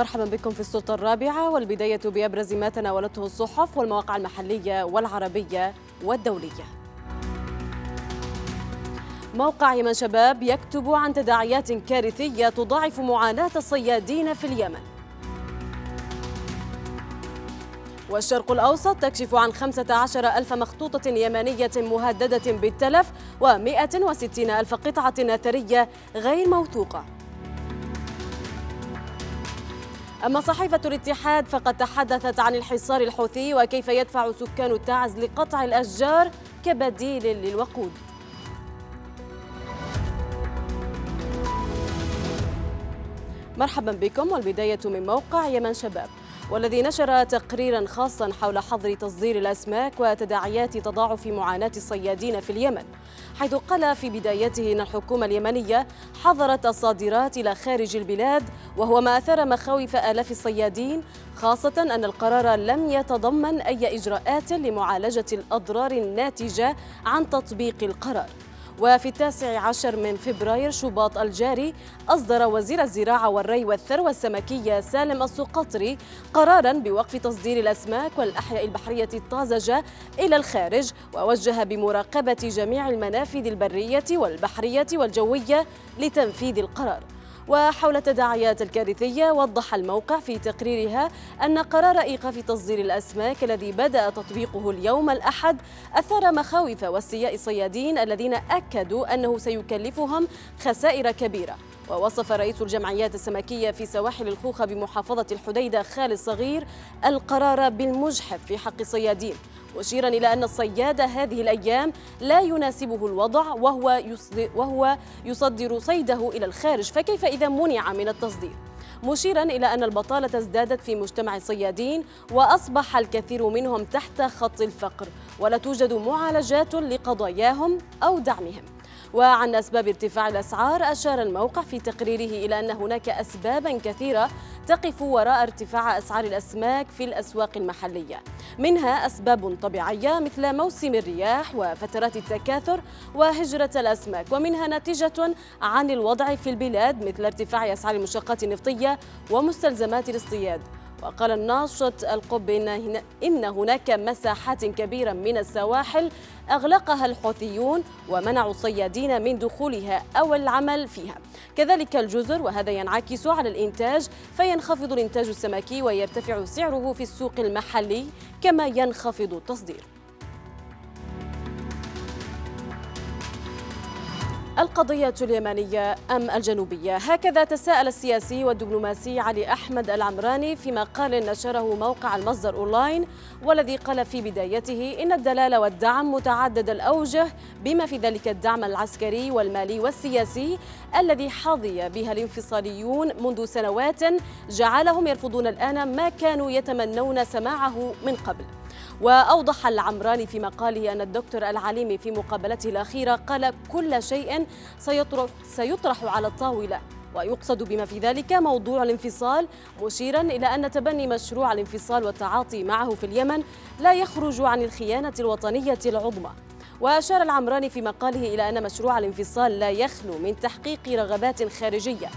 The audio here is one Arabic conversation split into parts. مرحبا بكم في السلطة الرابعة، والبداية بأبرز ما تناولته الصحف والمواقع المحلية والعربية والدولية. موقع يمن شباب يكتب عن تداعيات كارثية تضاعف معاناة الصيادين في اليمن. والشرق الأوسط تكشف عن 15,000 مخطوطة يمنية مهددة بالتلف و160,000 قطعة أثرية غير موثوقة. أما صحيفة الاتحاد فقد تحدثت عن الحصار الحوثي وكيف يدفع سكان تعز لقطع الأشجار كبديل للوقود. مرحبا بكم، والبداية من موقع يمن شباب، والذي نشر تقريرا خاصا حول حظر تصدير الأسماك وتداعيات تضاعف معاناة الصيادين في اليمن، حيث قال في بدايته أن الحكومة اليمنية حظرت الصادرات إلى خارج البلاد، وهو ما أثار مخاوف آلاف الصيادين، خاصة أن القرار لم يتضمن أي إجراءات لمعالجة الأضرار الناتجة عن تطبيق القرار. وفي 19 فبراير الجاري أصدر وزير الزراعة والري والثروة السمكية سالم السقطري قراراً بوقف تصدير الأسماك والأحياء البحرية الطازجة إلى الخارج، ووجه بمراقبة جميع المنافذ البرية والبحرية والجوية لتنفيذ القرار. وحول التداعيات الكارثية، وضح الموقع في تقريرها أن قرار إيقاف تصدير الأسماك الذي بدأ تطبيقه اليوم الأحد أثار مخاوف واستياء الصيادين الذين أكدوا أنه سيكلفهم خسائر كبيرة. ووصف رئيس الجمعيات السمكية في سواحل الخوخة بمحافظة الحديدة خال صغير القرار بالمجحف في حق الصيادين، مشيرا إلى أن الصياد هذه الأيام لا يناسبه الوضع وهو يصدر صيده إلى الخارج، فكيف إذا منع من التصدير؟ مشيرا إلى أن البطالة ازدادت في مجتمع الصيادين وأصبح الكثير منهم تحت خط الفقر، ولا توجد معالجات لقضاياهم أو دعمهم. وعن أسباب ارتفاع الأسعار، أشار الموقع في تقريره إلى أن هناك أسبابا كثيرة تقف وراء ارتفاع أسعار الأسماك في الأسواق المحلية، منها أسباب طبيعية مثل موسم الرياح وفترات التكاثر وهجرة الأسماك، ومنها ناتجة عن الوضع في البلاد مثل ارتفاع أسعار المشتقات النفطية ومستلزمات الاصطياد. وقال الناشط القبي إن هناك مساحات كبيرة من السواحل أغلقها الحوثيون ومنعوا الصيادين من دخولها أو العمل فيها، كذلك الجزر، وهذا ينعكس على الإنتاج، فينخفض الإنتاج السمكي ويرتفع سعره في السوق المحلي، كما ينخفض التصدير. القضية اليمنية أم الجنوبية؟ هكذا تساءل السياسي والدبلوماسي علي أحمد العمراني في مقال نشره موقع المصدر أونلاين، والذي قال في بدايته إن الدلالة والدعم متعدد الأوجه، بما في ذلك الدعم العسكري والمالي والسياسي الذي حظي بها الانفصاليون منذ سنوات جعلهم يرفضون الآن ما كانوا يتمنون سماعه من قبل. وأوضح العمراني في مقاله أن الدكتور العليمي في مقابلته الأخيرة قال كل شيء سيطرح على الطاولة، ويقصد بما في ذلك موضوع الانفصال، مشيرا إلى أن تبني مشروع الانفصال والتعاطي معه في اليمن لا يخرج عن الخيانة الوطنية العظمى. وأشار العمراني في مقاله إلى أن مشروع الانفصال لا يخلو من تحقيق رغبات خارجية،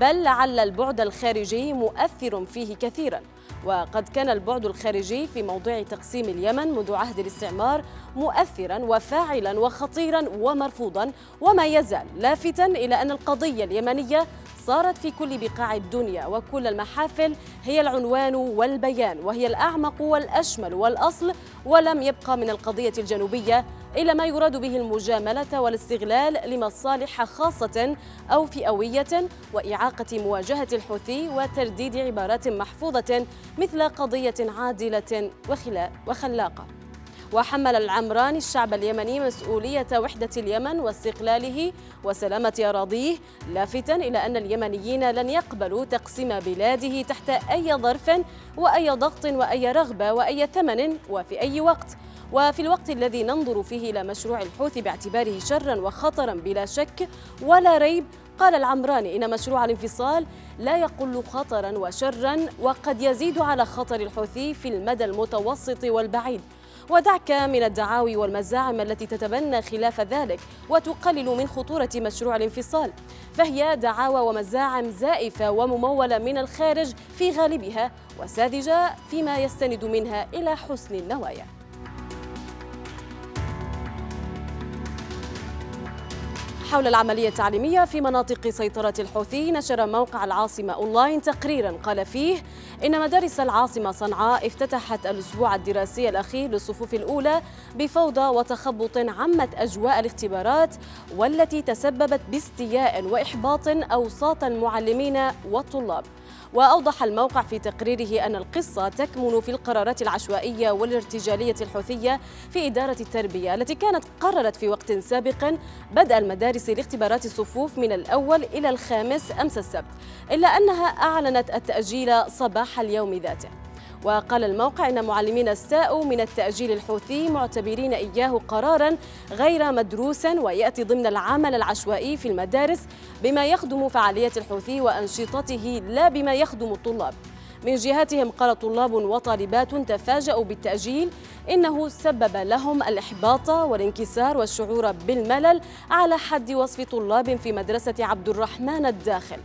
بل لعل البعد الخارجي مؤثر فيه كثيرا، وقد كان البعد الخارجي في موضوع تقسيم اليمن منذ عهد الاستعمار مؤثرا وفاعلا وخطيرا ومرفوضا، وما يزال لافتا إلى أن القضية اليمنية صارت في كل بقاع الدنيا وكل المحافل هي العنوان والبيان، وهي الأعمق والأشمل والأصل، ولم يبقى من القضية الجنوبية إلا ما يراد به المجاملة والاستغلال لمصالح خاصة أو فئوية، وإعاقة مواجهة الحوثي وترديد عبارات محفوظة مثل قضية عادلة وخلاقة. وحمل العمراني الشعب اليمني مسؤولية وحدة اليمن واستقلاله وسلامة أراضيه، لافتا إلى أن اليمنيين لن يقبلوا تقسيم بلاده تحت أي ظرف وأي ضغط وأي رغبة وأي ثمن وفي أي وقت. وفي الوقت الذي ننظر فيه إلى مشروع الحوثي باعتباره شرا وخطرا بلا شك ولا ريب، قال العمراني إن مشروع الانفصال لا يقل خطرا وشرا، وقد يزيد على خطر الحوثي في المدى المتوسط والبعيد. ودعك من الدعاوي والمزاعم التي تتبنى خلاف ذلك وتقلل من خطورة مشروع الانفصال، فهي دعاوى ومزاعم زائفة وممولة من الخارج في غالبها وساذجة فيما يستند منها إلى حسن النوايا. حول العملية التعليمية في مناطق سيطرة الحوثي، نشر موقع العاصمة أونلاين تقريرا قال فيه إن مدارس العاصمة صنعاء افتتحت الأسبوع الدراسي الأخير للصفوف الأولى بفوضى وتخبط عمت أجواء الاختبارات والتي تسببت باستياء وإحباط أوساط المعلمين والطلاب. وأوضح الموقع في تقريره أن القصة تكمن في القرارات العشوائية والارتجالية الحوثية في إدارة التربية التي كانت قررت في وقت سابق بدء المدارس لاختبارات الصفوف من الأول إلى الخامس أمس السبت، إلا أنها أعلنت التأجيل صباح اليوم ذاته. وقال الموقع إن معلمين استاءوا من التأجيل الحوثي معتبرين إياه قراراً غير مدروس ويأتي ضمن العمل العشوائي في المدارس بما يخدم فعاليات الحوثي وأنشطته لا بما يخدم الطلاب. من جهتهم قال طلاب وطالبات تفاجأوا بالتأجيل إنه سبب لهم الإحباط والانكسار والشعور بالملل على حد وصف طلاب في مدرسة عبد الرحمن الداخل.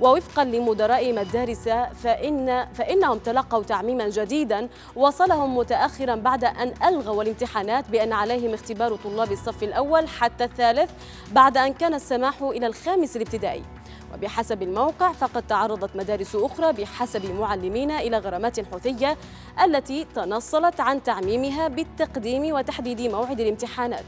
ووفقا لمدراء مدارس فإنهم تلقوا تعميما جديدا وصلهم متأخرا بعد أن ألغوا الامتحانات بأن عليهم اختبار طلاب الصف الأول حتى الثالث بعد أن كان السماح إلى الخامس الابتدائي. وبحسب الموقع فقد تعرضت مدارس أخرى بحسب معلمين إلى غرامات حوثية التي تنصلت عن تعميمها بالتقديم وتحديد موعد الامتحانات.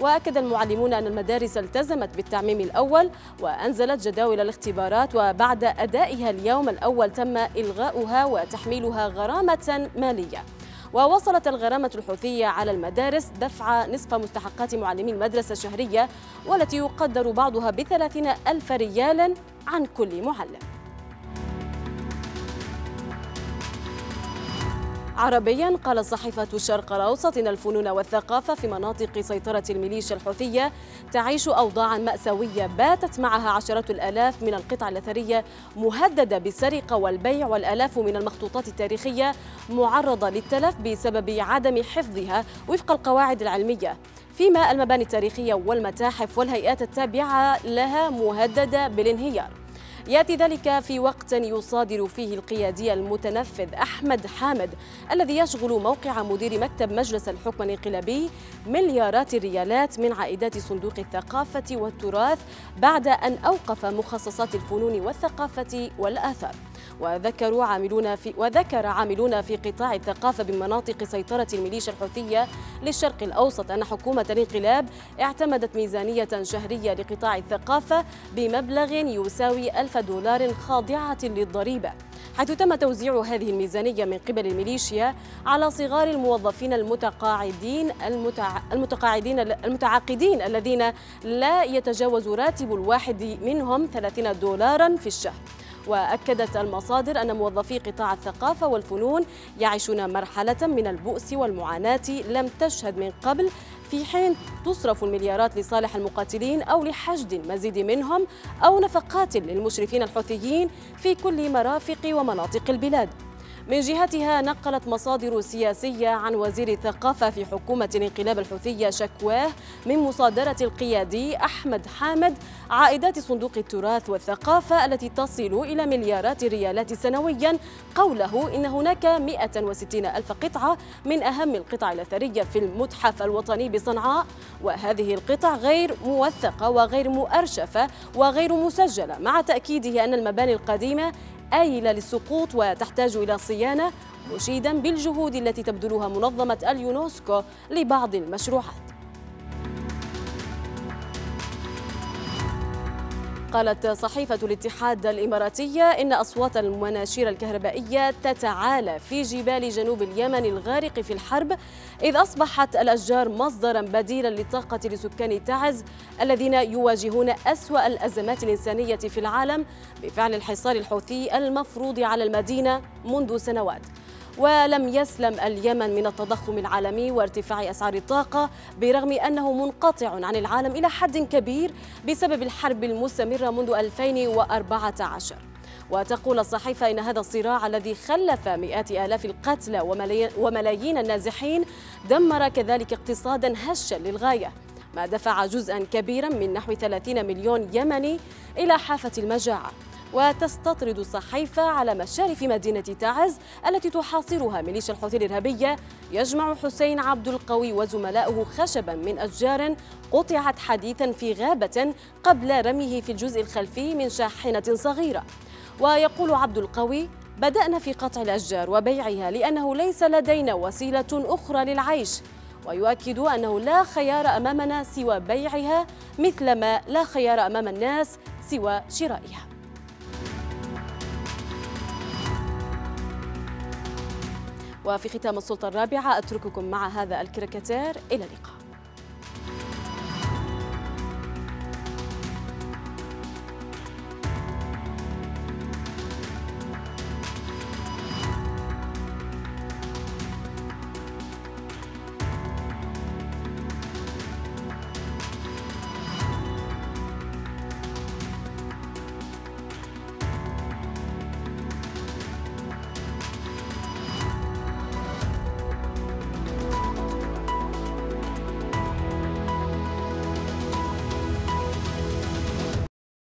وأكد المعلمون أن المدارس التزمت بالتعميم الأول وأنزلت جداول الاختبارات، وبعد أدائها اليوم الأول تم إلغاؤها وتحميلها غرامة مالية. ووصلت الغرامة الحوثية على المدارس دفع نصف مستحقات معلمي المدرسة الشهرية والتي يقدر بعضها ب30,000 ريال عن كل معلم. عربيا، قال صحيفة الشرق الأوسط إن الفنون والثقافة في مناطق سيطرة الميليشيا الحوثية تعيش أوضاعا مأساوية باتت معها عشرات الآلاف من القطع الأثرية مهددة بالسرقة والبيع، والآلاف من المخطوطات التاريخية معرضة للتلف بسبب عدم حفظها وفق القواعد العلمية، فيما المباني التاريخية والمتاحف والهيئات التابعة لها مهددة بالانهيار. يأتي ذلك في وقت يصادر فيه القيادي المتنفذ أحمد حامد الذي يشغل موقع مدير مكتب مجلس الحكم الانقلابي مليارات الريالات من عائدات صندوق الثقافة والتراث بعد أن أوقف مخصصات الفنون والثقافة والآثار. وذكر عاملون في قطاع الثقافة بمناطق سيطرة الميليشيا الحوثية للشرق الأوسط أن حكومة الانقلاب اعتمدت ميزانية شهرية لقطاع الثقافة بمبلغ يساوي $1000 خاضعة للضريبة، حيث تم توزيع هذه الميزانية من قبل الميليشيا على صغار الموظفين المتعاقدين الذين لا يتجاوز راتب الواحد منهم $30 في الشهر. وأكدت المصادر أن موظفي قطاع الثقافة والفنون يعيشون مرحلة من البؤس والمعاناة لم تشهد من قبل، في حين تصرف المليارات لصالح المقاتلين أو لحشد المزيد منهم أو نفقات للمشرفين الحوثيين في كل مرافق ومناطق البلاد. من جهتها نقلت مصادر سياسية عن وزير الثقافة في حكومة الانقلاب الحوثية شكواه من مصادرة القيادي أحمد حامد عائدات صندوق التراث والثقافة التي تصل إلى مليارات الريالات سنويا، قوله إن هناك 160,000 قطعة من أهم القطع الأثرية في المتحف الوطني بصنعاء، وهذه القطع غير موثقة وغير مؤرشفة وغير مسجلة، مع تأكيده أن المباني القديمة آيلة للسقوط وتحتاج إلى صيانة، مشيدا بالجهود التي تبذلها منظمة اليونسكو لبعض المشروعات. قالت صحيفة الاتحاد الإماراتية إن أصوات المناشير الكهربائية تتعالى في جبال جنوب اليمن الغارق في الحرب، إذ أصبحت الأشجار مصدرا بديلا للطاقة لسكان تعز الذين يواجهون أسوأ الأزمات الإنسانية في العالم بفعل الحصار الحوثي المفروض على المدينة منذ سنوات. ولم يسلم اليمن من التضخم العالمي وارتفاع أسعار الطاقة، برغم أنه منقطع عن العالم إلى حد كبير بسبب الحرب المستمرة منذ 2014. وتقول الصحيفة إن هذا الصراع الذي خلف مئات آلاف القتلى وملايين النازحين دمر كذلك اقتصادا هشا للغاية، ما دفع جزءا كبيرا من نحو 30 مليون يمني إلى حافة المجاعة. وتستطرد الصحيفة على مشارف مدينة تعز التي تحاصرها ميليشيا الحوثي الإرهابية، يجمع حسين عبد القوي وزملاؤه خشبا من أشجار قطعت حديثا في غابة قبل رميه في الجزء الخلفي من شاحنة صغيرة. ويقول عبد القوي: بدأنا في قطع الأشجار وبيعها لأنه ليس لدينا وسيلة أخرى للعيش، ويؤكد أنه لا خيار أمامنا سوى بيعها مثلما لا خيار أمام الناس سوى شرائها. وفي ختام السلطة الرابعة أترككم مع هذا الكريكاتير، إلى اللقاء.